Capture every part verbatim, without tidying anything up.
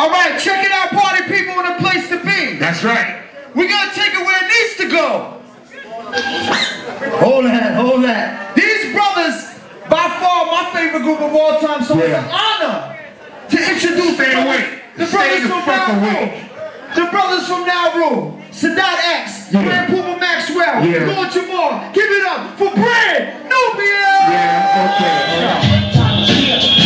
All right, check it out, party people, in a place to be. That's right. We're going to take it where it needs to go. Hold that, hold that. These brothers, by far my favorite group of all time, so yeah. It's an honor to introduce the brothers, the brothers from Nauru. The brothers from Nauru. Sadat X, yeah. Grand Puba Maxwell, yeah. Lord Jamar. Give it up for Brand Nubian! Yeah, okay, all right.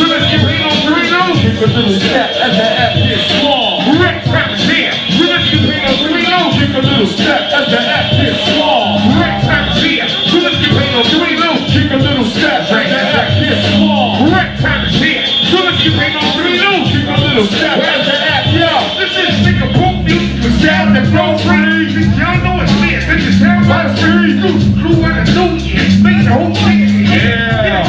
Let's get paid on Torino. Keep the little step at the F is small. Rick Trappers here. Let's get paid on Torino. Keep the little step at the F is small. Rick Trappers here. Let's get paid on Torino. Keep the little step at the F is small. Rick Trappers here. Let's get paid on Torino. Keep the little step at the F. Yo, this is nigga poop music with sound that flow free. Y'all know it's lit. This is sound by the free. Blue and the new year. Make the whole thing. Yeah.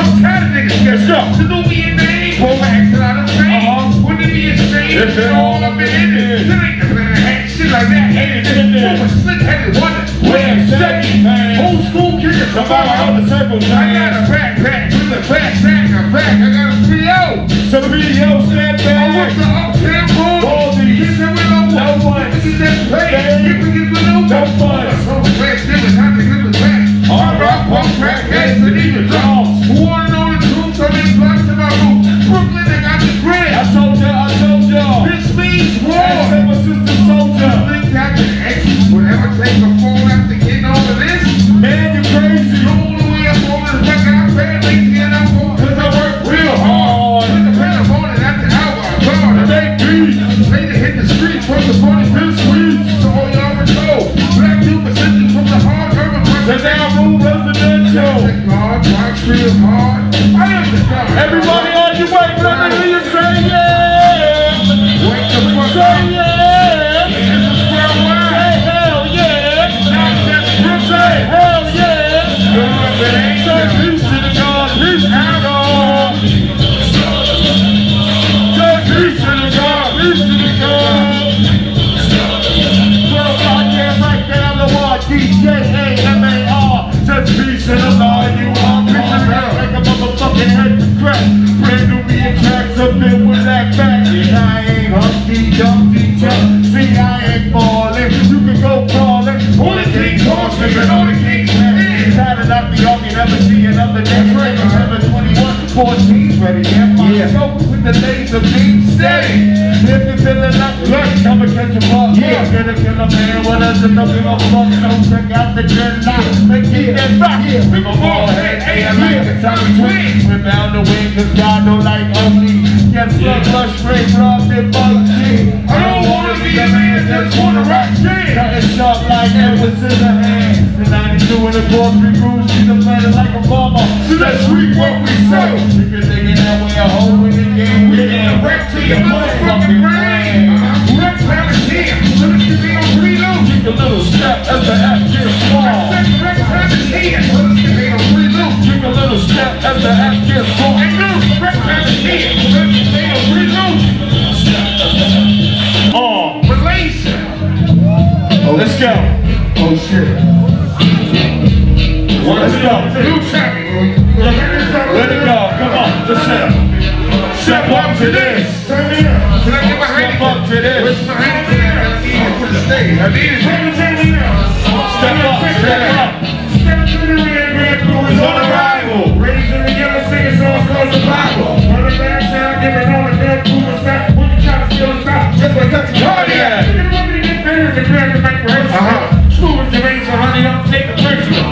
I'm tired of niggas. Yes, sir. The Nubian name. Well, I asked a lot of things. Uh-huh. Wouldn't it be a shame? Yes, sir. All up in it. It ain't nothing that had shit like that. Hey, nigga. From a slick-headed wonder. Wait a second. Old school kicker. Somebody out the circle. I got a backpack with a fat sack. A rack. I got a three oh. So the video snap back. I want the uptown boom. All these. Get them with no one. No one. This is that play. Get me get the no one. No one. I'm so glad they was having a good attack. Hard rock, punk, crack, ass, and even dogs. Who wanna know the truth? So many blocks to my roof. Brooklyn, I got the grid. I told y'all, I told y'all. This means war. I'm a sister soldier. Think that the X whatever take a phone after getting over this. Man, you crazy. You all the way up on this record. I'm bad lazy and I'm going. Cause I work real hard. Put the pedal on it after hour. I'm gone. I make beats. Later hit the street from the funny film sweet. So all y'all would know. Black dude position from the hard urban. Cause they all move residential. I everybody on your way, let me hear you say yeah. Wake the fuck say up. Yeah. This is square one. Hey, hell yeah. Now that's real. Say hell yeah. Say peace to the God, peace to God. Say peace to the God, peace to the God. Well, I can't write down the word D J A M A R. Just peace to the God, you are. Motherfucking head to crack. Brand Nubian tracks up in with that back. And I ain't hunky dunky chap. See, I ain't falling. You can go crawling. All the kings horses and all the kings men. It's had enough. The army never see another day. November twenty-one, fourteen, ready. And my show with the days of being steady. If you're feeling like luck, come and catch a ball. Yeah, I'm gonna kill a man. What else is nothing on fuck? Don't check out the dreadlocks. They keep that back. Big a ball head. Hey, I like the time we twin. We're bound to win, cause God don't like ugly. Yes, love, lush, straight, love, and bug. I don't wanna be a man that's wanna rock shit. Cutting sharp like Edwards in the hand. The ninety-two and the grocery cruise. She's a planet like a farmer. So let's reap what we sow. You can think it that way a whole in the game. We're gonna wreck to your motherfucking brain. Let's have a team. So let's get me on three low. Take a little step as the F gets small. Let's have a team. So let's get me on three low. Take a little step as the F gets small. And no, let's have a team. Let's get me on three low. Oh, release. Let's go. Oh shit. Let's go. Let it go. Come on. Just step. Step up to this. Turn me up. Can I get my hand up to this? Where's my hand up to this? I need it for the stage. I need it. Step up. Step up. Step to the red. Red crew is on arrival. Raising the yellow singers on for survival. On the back side, giving on the dead crew is back. What you trying to steal is back. Just like that's a party at. You want me to get better than Grand Puba Maxwell? Uh-huh. Screw with your razor, honey. Don't take a picture.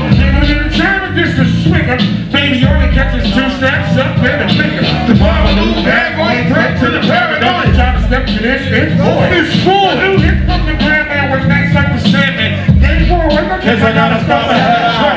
Baby, all they catch is two snaps up and a finger. The bomb lose bad boy, threat to the paranoid. Try to step to this, this boy. This fool, dude, this fucking grandman was nice like the Sandman. Day four, I'm not gonna I got a problem.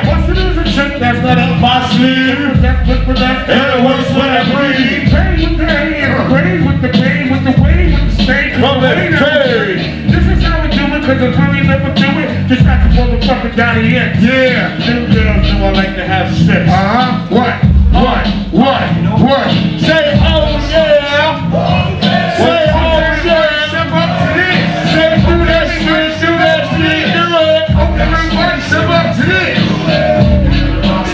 What's the news and shit? That's not up my sleeve. That's flip with that. And it works when I breathe. Pain with the hand, brain with the pain, with the way, with the stage. Come and trade. This is how we do it, cause I'm really never do it. Just got the motherfucker down here. Yeah. Them girls know I like to have sex. Uh-huh. What? What? What? What? Say oh yeah. Oh yeah. Say oh yeah. Step up to this. Say do that shit, do that shit, do it. Everybody step up to this.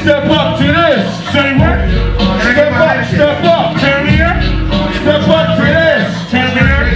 Step up to this. Say what? Step up, step up. Turn me up. Step up to this. Turn me up.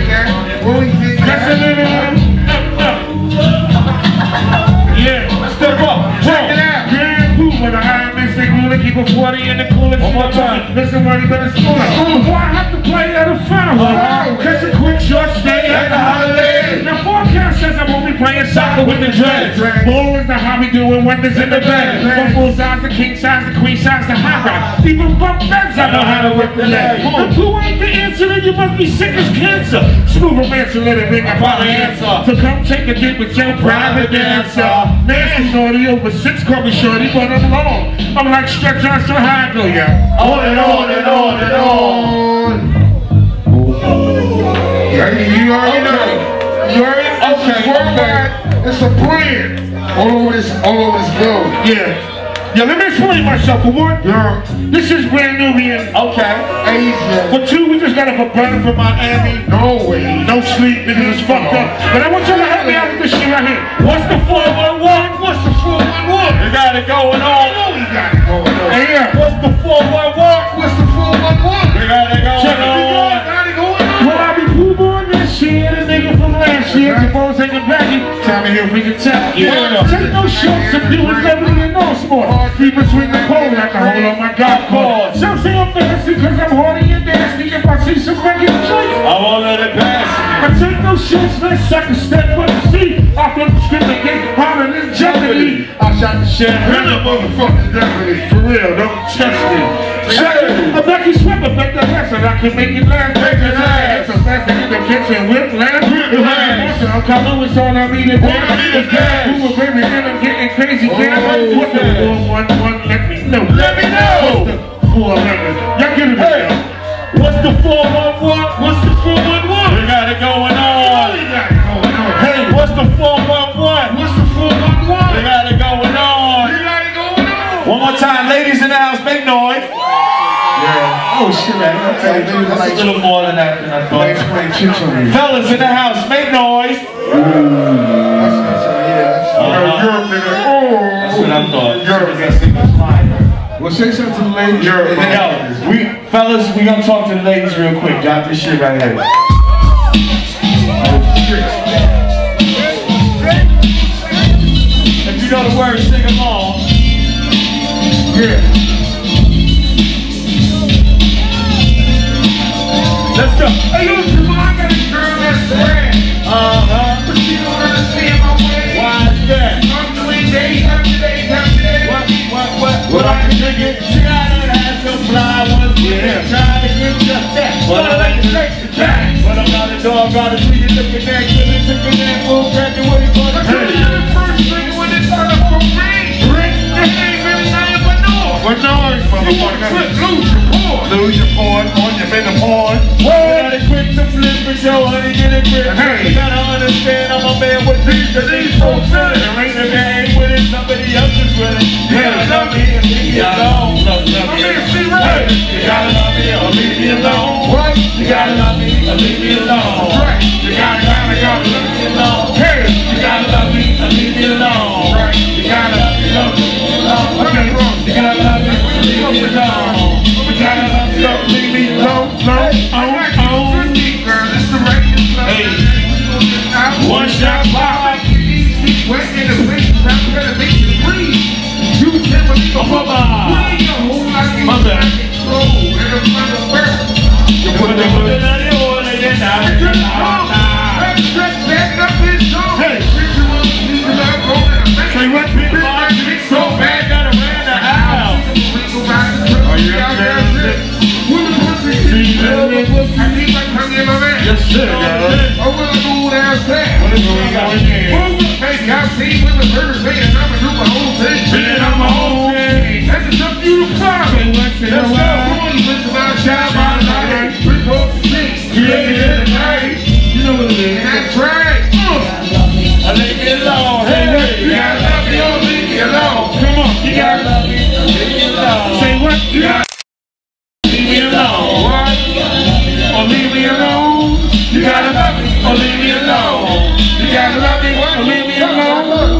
Mister Money, but it's fun. Ooh, boy, I have to play at a funeral. Right. Catch a quick short stay at the holiday. Now, forecast says I won't be playing soccer with the dreads. Bull is the hobby doing wonders in the bed. Buffalo size, the king size, the queen size, the hot rock. Even bump beds, I know how to work the leg. If you ain't the answer, then you must be sick as cancer. Smooth romance, let it make a body answer. So come take a dip with your private dancer. Nasty shorty over six, call me shorty, but I'm long. I'm like stretch out so high I go, yeah. On and on and on and on. Yeah, you already know. You already know. Okay, okay. It's a brand all over this, all over this building. Yeah. Yeah, let me explain myself for one. Yeah. This is Brand Nubian. Okay. Asia. For two, we just got up a brother from Miami. No way. No sleep, niggas is fucked up. But I want you to help me out with this shit right here. What's the four one one? What's the four one one? You got it going on. I know you got it going on. Hey, yeah. What's the four one one? What's the four one one? You got it going Check on. You got it going on. Well, I be poo on that shit, a nigga from last year. The phone's hanging back. Time to hear if we can tap. Yeah. yeah. Take no shots if you was never in no sport. Keep it swinging cold like a hole on my golf ball. Some say I'm fancy cause I'm horny and nasty. If I see some fucking shit, I won't let it pass. I take no shits, let's suck a step for the seat. I flip the script against hollering in jeopardy. I shot the shit, hit a motherfucking deputy. For real, don't test me. Shut up. I'm like you swim, but make the lesson. I can make it last, make it last. So fast I get the kitchen whip, last, whip, last. I'm coming with all I mean and all I mean is that. Who will bring me in, I'm getting crazy. Can't wait for the One, one, let me know. Let me know. Y'all get it now. What's the four one one? What's the four one one? We got it going on. We got it going on. Hey, what's the four one one? What's the four one one? We got it going on. We got it going on. One more time, ladies in the house, make noise. Yeah. Oh shit, man. Okay, dude, that's like a little more than that than I thought. Fellas in the house, make noise. Well, say something to the ladies. Yo, we, fellas, we gonna talk to the ladies real quick. Drop this shit right here. If you know the words, sing them all. Yeah. Let's go. Hey, yo, I got a girl that's red. Uh huh. But she don't understand my way. Why is that? I'm doing day after day after day. What? What? What? What? I can dig it. She got an ass so fly. Once yeah. Trying to get just that. But I like to take the time. But I'm not a dog. Gotta see you looking back. Couldn't take a nap. Won't grab you when you call the hey. The first thing when it started from rain. Rain. This ain't really nothing but noise. But noise, motherfucker. Lose your board. Lose your board. On your bed of horn. You gotta quit the flip and show honey get it grip. Hey. You gotta understand I'm a man with these. Cause these folks good. There ain't a man with it. Somebody else is with it. Yeah, I love me. You gotta love me, or leave me alone. What? You gotta love me, or leave me alone. Right. You gotta love me, or leave me alone. Hey. You gotta love me, or leave me alone. Right. You gotta love me, or leave me alone. Okay. You gotta love me, or leave me alone. You gotta love me, or leave me alone. Oh, oh. Hey. One shot block. Wet in the wind, I'm gonna make you breathe. You can't believe a mother. Mother. You put the wood in the order, then I turn back up his door. Hey. Say what people are doing so bad that I ran the house. Are you out there? I think I come in my man. Yes, sir. I want to go downstairs. What is going on here? Hey, I've seen with the birds, hey, and I'm going to do my whole thing. Man, I'm my whole thing. That's enough for you to climb it. That's all for you. It's about child by the night. We're both six. Created in the night. You know what it is. That's right. I let me alone. Hey, hey. You got to love me or leave me alone. Come on. You got to love me or leave me alone. Say what? You got to leave me alone. What? Or leave me alone. You got to love me or leave me alone. You got to love me or leave me alone.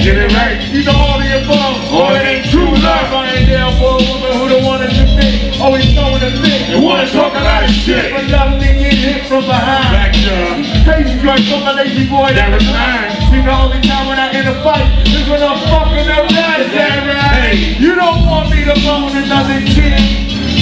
Get it right. You know all the above. Oh, it ain't true love. I ain't down for a woman who don't want it to fit. Always throwing a fit. You wanna talk a lot of shit. But love me get hit from behind. Back up. Hey, straight from a lazy boy that was mine. See, the only time when I end a fight is when I'm fucking up right, is that right? Hey. You don't want me to moan another kid.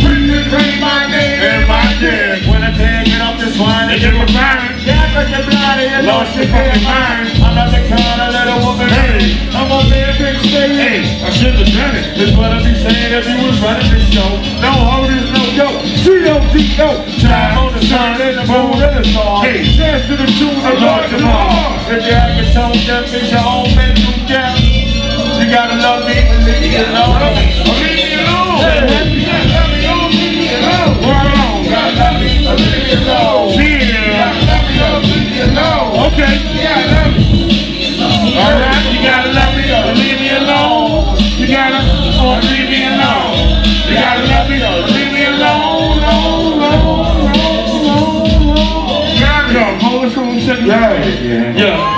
Prison bring my name and my death. When I can't get off this line, they get refined. Yeah, but you're blind and you lost your fucking mind. I'm not the kind of little woman. Hey. I'm a man, big state. Hey, I should have done it. That's what I be saying if you was running this show. No holders, no dope. C O D O. Time on the sun and the moon and the star. Hey, dance to the tune of Lord Jamar. If you haven't told them, it's your own mental death. You gotta love me and leave me alone. Leave me alone. Leave me alone. Leave me alone. Gotta love me or leave me alone. Yeah. Gotta love me or leave me alone. Okay. Yeah, I love you. Alright, you gotta love me or leave me alone. You gotta or leave me alone. You gotta love me or leave me alone. No, no, no, no, no. Grab your whole school and shut down. Yeah.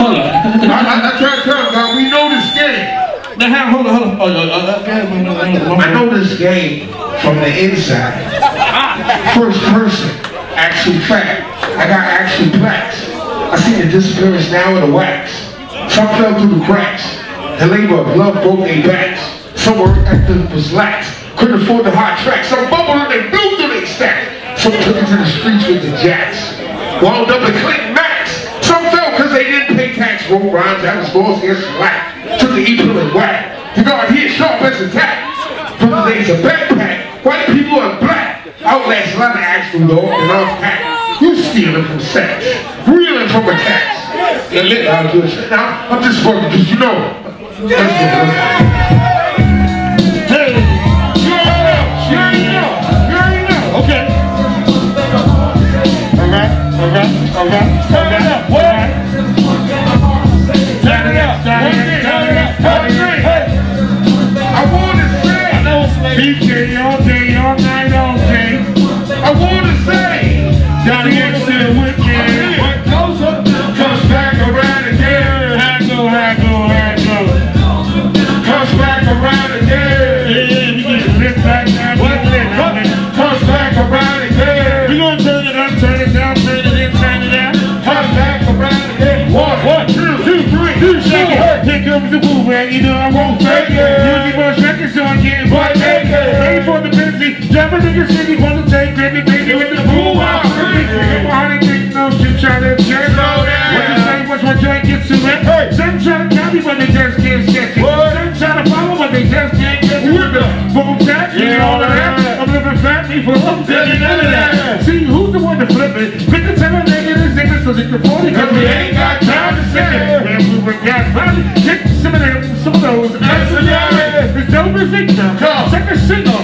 Hold on. I try to tell God, we know this game. Now, hold on, hold on. Hold on, hold on, hold on, hold on. I know this game from the inside. First person, actual fact. I got actual plaques. I see the disappearance now in the wax. Some fell through the cracks. The labor of love broke their backs. Some were active was lax. Couldn't afford the hot tracks. Some bubbled and they blew through their stack. Some took it to the streets with the jacks. Wound up and clicked back. Cause they didn't pay tax, roll rhymes, that was lost and slack. Took the E-pill and whack. The guard here sharp as a tack. From the days of backpack, white people and black. Outlast a lot of actual law and off pack. You stealing from sacks, reeling from attacks. And lit out of shit. Now, I'm just fucking because you know. Let's go, let's go. Hey, you already know, you already know, you already know. Okay. Alright, alright, alright, alright. What? B K all day, all night, all day. I wanna say, Sadat X to the wicked. What goes up comes back around again. Hackle, hackle, hackle. Comes back around again. Yeah, he gets back down. What comes back around again. We gonna turn it up, turn it down, turn it in, turn it out. Comes back around again. One, one, two, two, three, two, shake it. Here comes the boo man, you know I won't fake it. Music was records on getting white. For the busy, jumping in your city, wanna take baby, baby with the pool out. Why they think no shit trying to turn slow down? What you say was my joint gets to it? Hey. Some try to copy but they just can't catch it. What? Some try to follow but they just can't catch it. What the? Boom tap, you know all of that. I'm living family for hope, there's none of that. See, who's the one to flip it? Pick the time I nigga this nigga so they can afford it. Cause we ain't got time to sit it. When we were got money, get some of them, some of those. That's the narrative. It's no music now. Check a signal.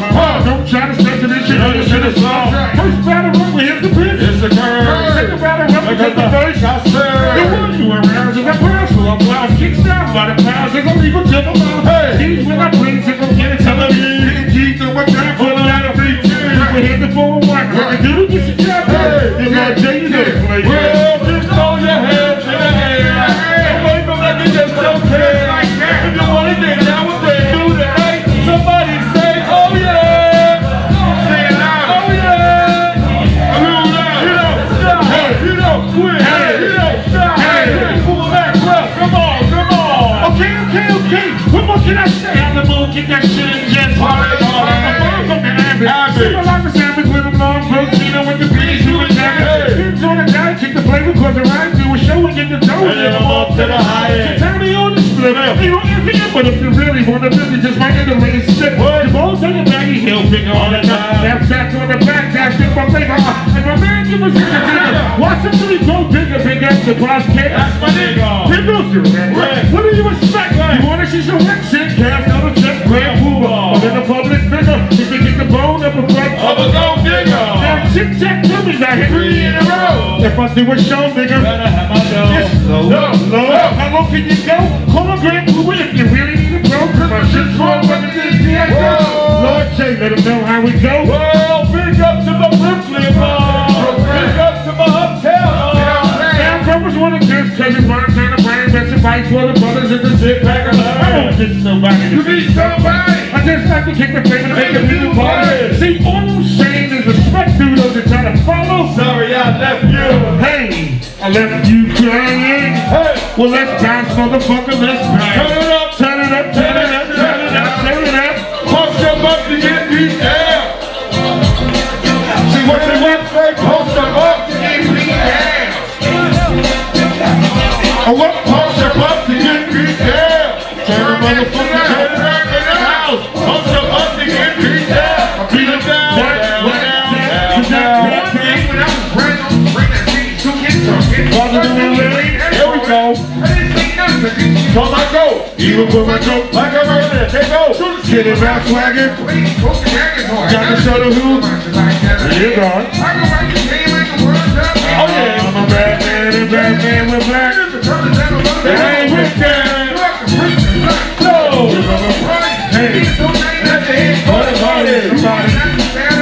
Don't try to stick to this shit, no, this shit is long. First battle rubber, here's the pitch. It's the curve. Second battle rubber, here's the face. I serve. They want you around, it's a parcel of blouse. Kicks down by the pounds, they gon' leave a tip of mouth. Hey, these when I bring, they gon' get it to the lead. Hitting G through a trap, full out of big G. We're hitting for a walk, what we do, get your job done. It's like Jay, you know the play. Well, just throw your hands in the air. Don't wait for that, they just don't care like that. If you want it, then that was it. Do the eight, somebody say, oh yeah. Can I say how the moon get that shit in jet? Party, party. I'm far from the ambulance. Simple like a sandwich with a long protein with the beans to a jacket. Pins on a guy, kick the flavor cause the rhyme do a show and get the dough. And I'm off to the high end. Tell me on the split up. You don't empty it, but if you really want to really just make it the way it's set. The balls on the baggy heel finger on the top. That's back on the back, that's it for flavor. And my man give us a dinner. Watch him till he go bigger, big ass surprise cake. That's my nigga. Pickles you, man. What do you expect? You wanna see some wet shit? Cast out a check, Grand Puba. I'm in the public figure. If you get the bone up a front of a gold digger. Now chit chat dummies, I hit three in a row. If I do a show, nigga, better have my dough. Yes, low, low, low. How low can you go? Call a Grand Puba if you really need a pro. Cause my shit's wrong, but it is the echo. Lord J, let him know how we go. Well, big up to my Brooklyn, bro. Big up to my uptown, bro. Now, brothers wanna kiss, cause it's mine. Fight for the brothers in the zip pack of love. I don't get somebody. You need somebody. I just like to kick the face and make a new party. See, all I'm saying is respect to those that try to follow. Sorry I left you. Hey, I left you crying. Hey. Well, let's dance, motherfucker, let's dance. Turn it up, turn it up, turn it up, turn it up, turn it up. Post them up to get the air. See what they want, say post them up to get the air. I want to post them up to get the air. Turn it, motherfucker, turn it up, turn it out. Post them up to get the air. Beat them down, down, down, down, down. When I was brand new, bring that beat to get drunk. Here we go. Call my go, even with my joke, like I'm over there, they go. Get it back, swagger. Got the shuttle who? You're gone. Oh yeah, I'm a bad man, and bad man with black. And I ain't with that. No. Hey,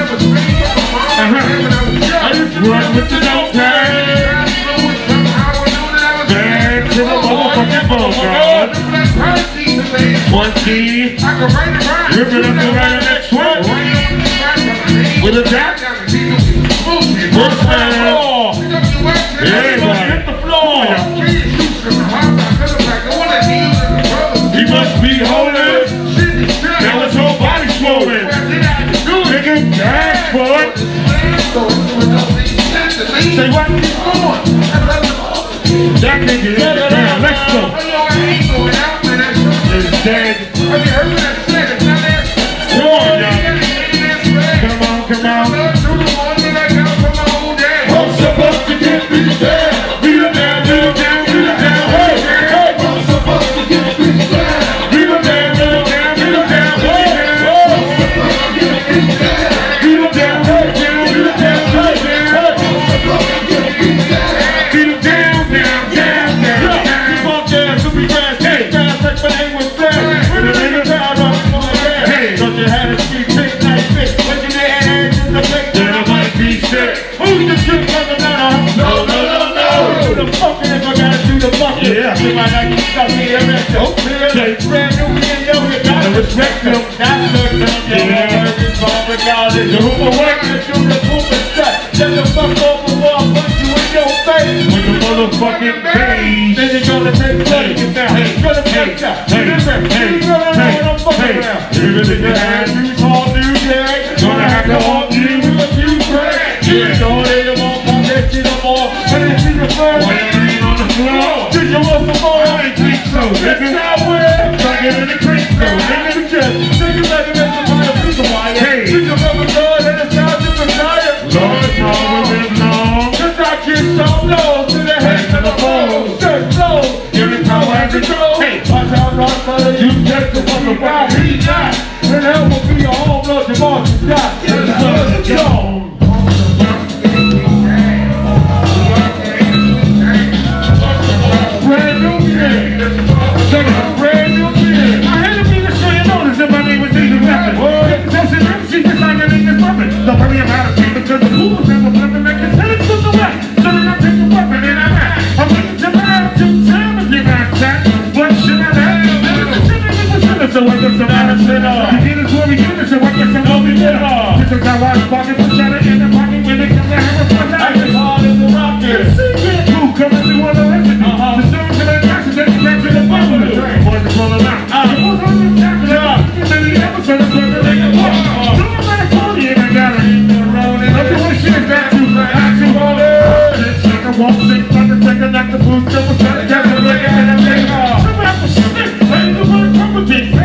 what about it? I just run with the no time. One key, rip it up and ride the next one. With a jack, push down the floor. Everybody hit the floor. He must be holding. Now his whole body swollen. Nigga, dance for it. Say what? That nigga, down. Let's go. Is dead. Come on, come on. I'm supposed to get beat down. Beat them down, beat them down, beat them down. Hey, hey, I'm supposed to get beat down. Beat them down, beat them down, beat them down. Hey, hey, I'm supposed to get beat down. Beat them down, hey, down, beat them down, hey, down. I'm supposed to get beat down. Beat them down, down, down, down, down. Keep on down, could be grass, hey, grass, like my name was flat. Yeah, you might not get stuck here, man. Don't fear, Brand Nubian, yo, you gotta respect them. That's the thing, yeah. It's all regardless. The hoop away, the shooter, poop and stuff. Let the fuck off the wall, punch you in your face. With the motherfucking face. Then you're gonna take place, get down. You're gonna take that. You're gonna take that. You're gonna know what I'm fucking around. You're gonna take your ass, use all new tags. Gonna have to all new, with a few cracks. Yeah, don't hit them all, pop that shit up all. Turn it to the first. No. Did you want some more? I ain't think so. That's not where. Trying to get in the creek, so nigga, the chest. Think you like a man to find a piece of wire. Hey. Think you love a God and a child to desire. Lord, wrong with him, long. Cause I kiss all blows to the hands of the foes. Just blow. Give me power and control. Hey. Watch out, Lord, brother. You just the one who got me not. And hell will be your own Lord Jamar to die. Just blood is gone. Brand Nubian. I had a nigga so you notice that my name was Asian Weapon. That's it, she just like a nigga's weapon. Don't worry about it, because the fools have a weapon that can tell it to the left. So then I take a weapon and I'm out. I'm waiting to buy two times if you're not shot. What should I have? So I guess I'm out of shit off. You get it for me, get it, so I guess I'm over it off. This is how I was walking with Sadat in the pocket when they come to have a fun night. I'm as hard as a rocket. You come and you want to listen to me. The song that I got is that you got to the bottom of the train. Boys are rolling out. You won't hold them down to the top. You're going to be able to turn the front of the leg and walk. Don't nobody call you and I got it. I'm doing shit that you got. I can roll it. It's like a walk, sick, like a second, like the boots, like a second, like a leg, and a leg off. Come out for shit. I ain't going to come with it. I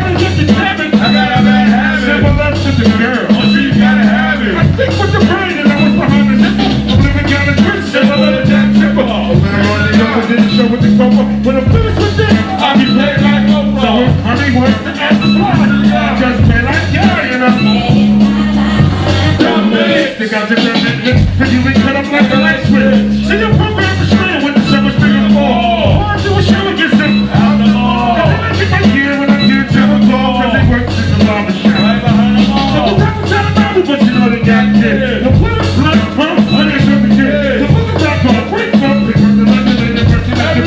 got a bad habit. Simple love to the girl. Oh, she's got a habit. I think with the brain and I was behind the nipple. I'm living down the street. Simple love to that nipple. Oh, man, I wanted to go and did a show with the Cobra. When I'm finished with this, I'll be playing like Cobra. So if I mean, what's the ass of fly? Just play like God, you know. Dumb bitch. They got your dumb bitch. Cause you been cut up like a light switch. See your program for sure with the summer string of the ball. Why do a show against them? Out the law. Now let me get here when I'm here to the ball. Cause they work in the barber shop. Right behind the ball. So the doctor's out of Nauru, but you know they got shit. The blood, blood, blood, blood, it's every kid. The fucking doctor on a break up. They work the London, they work the London. Everybody got a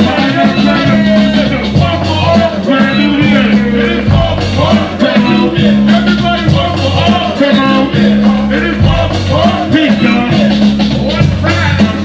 line up. They're gonna walk for all the Brand Nubian. It is all for all the Brand Nubian. Everybody walk for all the Brand Nubian. It is all for all the Brand Nubian. Peace, y'all. One time.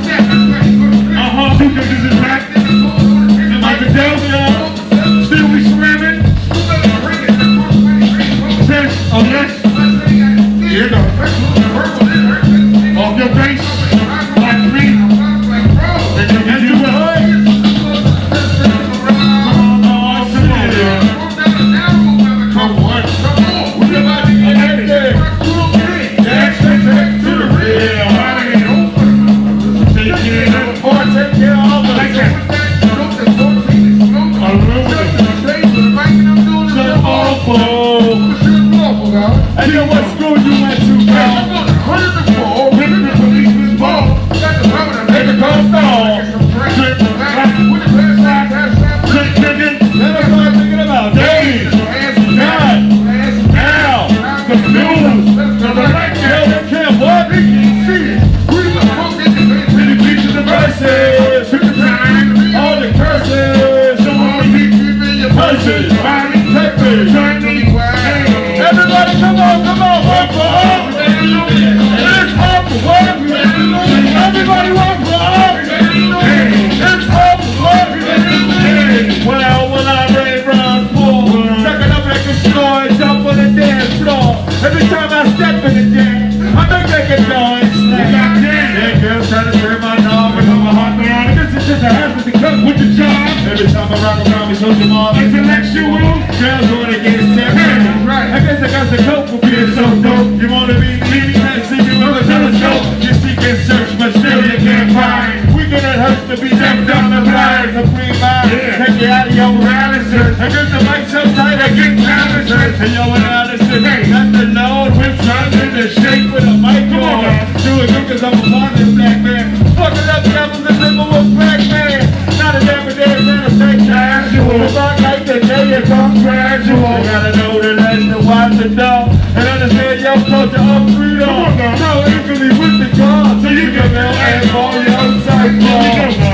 much facility can't find. We gonna have to be dumped down the line. The free mind, yeah. Take you out of your paralysis. I got the mic so tight, I get paralysis. And yo, analysis, ain't nothing known. We're trying to the shape with a mic on. Do it good cause I'm a modern black man. Fucking up rappers and living with black man. Not a damn day, man, it's like casual. If I like the day, it's all gradual. You gotta know the less to watch the dog. And understand your culture of freedom. So equally with the God. So you can mail and all your sight.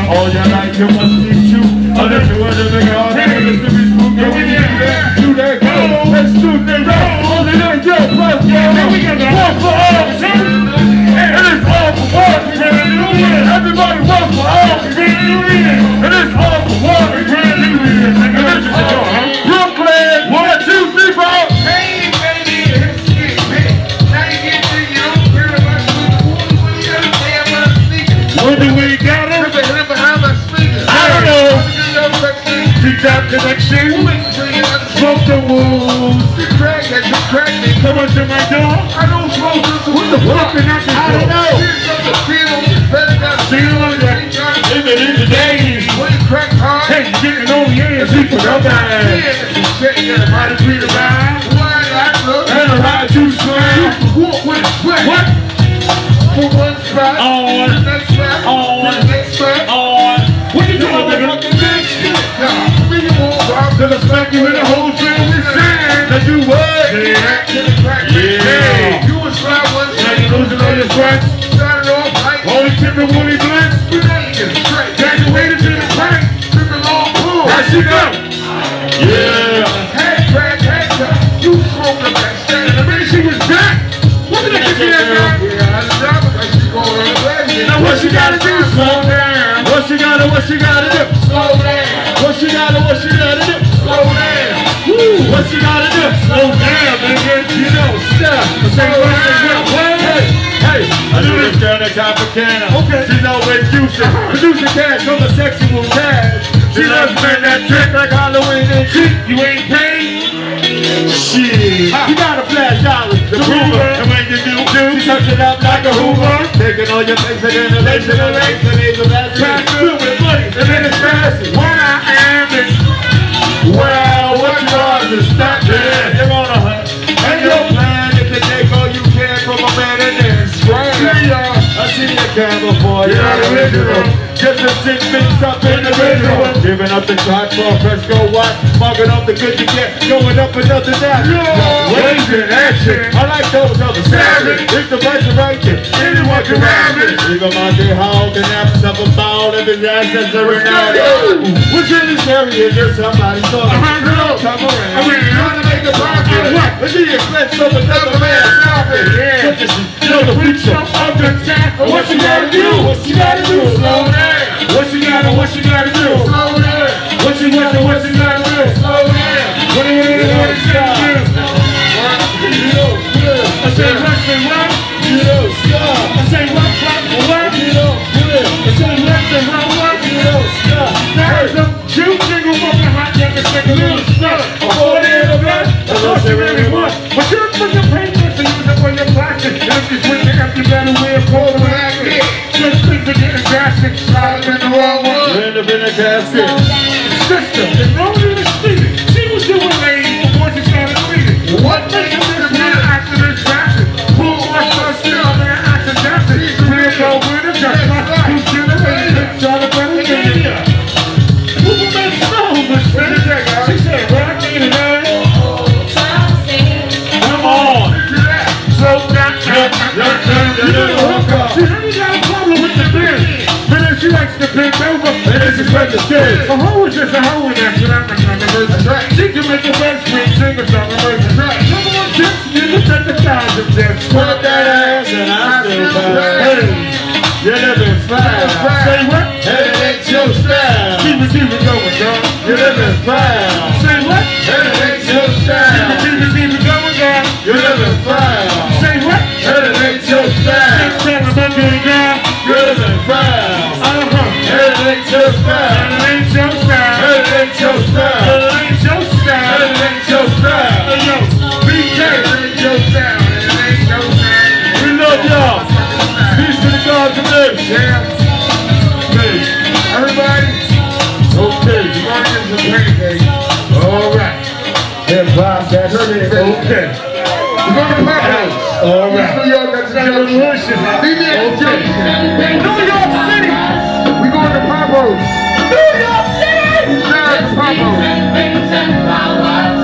All your life you must be true. Other two of the big odds. Let's do it smooth. Yeah, we get there. Do that go. Let's do the road. All the day, yo, plus yo. Walk for all. And it's all for one. Everybody walk for all. And it's all for one. Grand Nubian. And this is your Brooklyn. One, two, three, four. That connection, smoke the wolves. You crack that, you crack me. Come on to my door. I don't smoke this. What the fuck is that? I don't know. Feel like that. In the end of the day, when you crack hard, hey, you're getting on the end. People don't die. You said you got a body free to ride. Why I look and a ride you slam. You walk with a sweat. What? For one spot, on the next spot, on the next spot, on. What you doing, nigga? Till I smack you in the whole thing we said that you would. Yeah, yeah. You was five one now you losing all your tracks. Started off right. Only tipping Woody Blitz. You ain't getting straight. Graduated to the crack. Tipping long pool. How she go? Yeah. Head crack, head crack. You smoke the back stand. I mean she was back. What did I get there, man? Yeah, I stopped her because she's going on the way. Now what she gotta do? Slow down. What she gotta, what she gotta do? Slow down. What she gotta, what she gotta do? Slow down. Woo. What you gotta do? Slow down, man. You know, stop. Slow down. Hey, hey. I do this down at Tropicana. Okay. She know it's Houston. Producer Cash on the sexual tag. She loves men that trick like Halloween and cheat. You ain't paid. Shit. You gotta flash dollars. The Hoover. And when you do, do. She touch it up like a Hoover. Taking all your things and then elation and legs and then the last time. Trying to do it, buddy. And then it's fast. What I am is. Well, what you are is not there. You're on a hunt. And your plan is to take all you can from a man in there. Right here, y'all. I see the camera for you. You're an original. Just a sick bitch up in the original. Giving up the shot for a Fresco watch. Mugging up the good you get. Going up another that. Waves in action. I like those other savage. It's the best of right there. Anyone can rob it. Leave them out there hog and have something foul. Every ancestor and out. Which in this area is just somebody's song. I mean, girl, come around. I mean, you're trying to make a profit. What? But you expect some another man's profit. Yeah. You know the preacher of the attack. What you gotta do? What you gotta do? Slow down. What you gotta, what you gotta do? Slow down. What you gotta, what you gotta do? Slow down. What do you need to do? Slow down. I say what, say what? You don't stop. I say what, what, what? You don't good. I say what, say what, what? You don't stop. There's a cute nigga walking hot, never stick a little stuff. A whole day of blood, that's all she really wants. But you're fucking painless and use up on your plastic. Empty switch, empty battle, we're cold and active. Just think of getting drastic, slide up in the wrong one. Land up in a casket. Sister, the road in the street, she was doing ladies before she started reading. What makes you this man after this fashion? Who wants us still, man, after death? She's a real girl with a dress. Who's gonna win? It's all about the media. A hoe is just a hoe in that shit. I'm not gonna lose the track. She can make a best friend sing a song and lose the track. Number one chips, you can take the size of them. Pop that ass and I'm still bad. Hey, you're living fine. Say what? Hey, that's your style. Keep it, keep it going, girl. You're living fine. Say what? Hey, that's your style. Keep it, keep it going, girl. You're living fine. Say what? Hey, that's your style. Keep it, keep it going, girl. You're living fine. It ain't your style. It ain't your style. It ain't your style. It ain't your style. It ain't your style. It ain't your style. We love y'all. Peace to the God today. good, Sam? Good. Everybody? Okay, you want to give us a pancake? Alright. Then Bob, that's it. Okay. We're going to pop out. Alright. New York, that's a revolution. Leave me at the New York City. We're going to pop out. New York City! Shout out to pop out.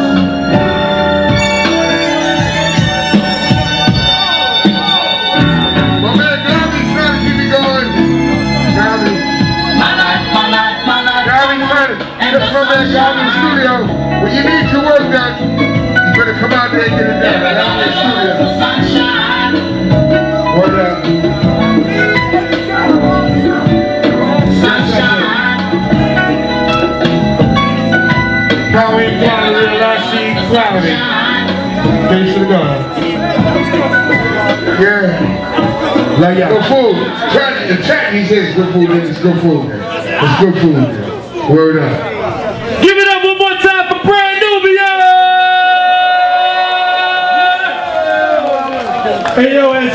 When you need your work done, you better come out there and get it done. Out in the studio. What up? Sunshine. Power and quality, little I see quality. Thanks to God. Yeah. Like yeah. Good food. Try to attack me. Says good food. It's good food. It's good food. Word up. Give it up one more time for Brand Nubian! Hey yo,